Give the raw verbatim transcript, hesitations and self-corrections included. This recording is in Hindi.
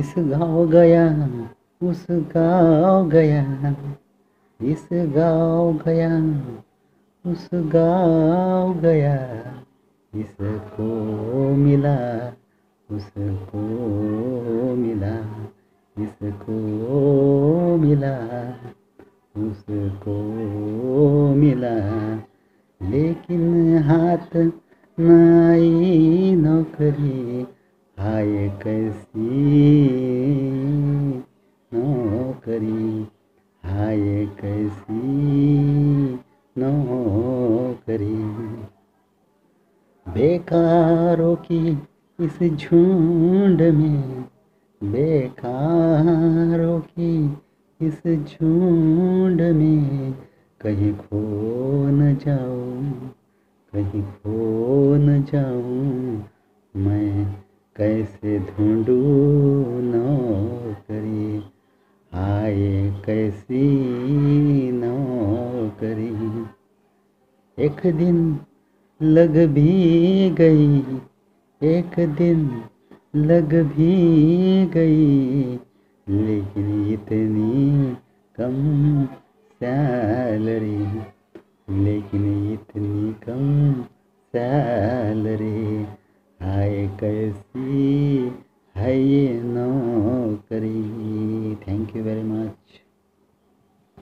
इस गाँव गया उस गाँव गया, इस गाँव गया उस गाँव गया, इसको मिला उसको मिला, इसको मिला उसको मिला, लेकिन हाथ न आई नौकरी, हाय कैसी नौकरी, हाय कैसी नौकरी। बेकारों की इस झुंड में, बेकारों की इस झुंड में, कहीं खो न जाऊं, कहीं खो न जाऊं, मैं कैसे ढूंढूं नौकरी, हाय कैसी नौकरी। एक दिन लग भी गई, एक दिन लग भी गई, लेकिन इतनी कम सैलरी, लेकिन इतनी कम सैलरी, हाय कैसी है ये